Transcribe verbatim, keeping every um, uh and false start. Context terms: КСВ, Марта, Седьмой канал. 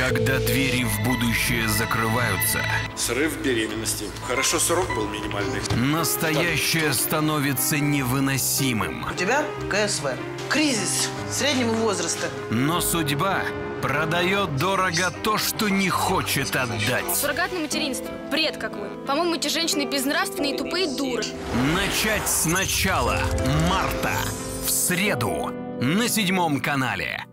Когда двери в будущее закрываются. Срыв беременности. Хорошо, срок был минимальный. Настоящее становится невыносимым. У тебя КСВ. Кризис среднего возраста. Но судьба продает дорого то, что не хочет отдать. Суррогатное материнство. Бред какой. По-моему, эти женщины безнравственные, тупые дуры. Начать сначала. Марта. В среду. На Седьмом канале.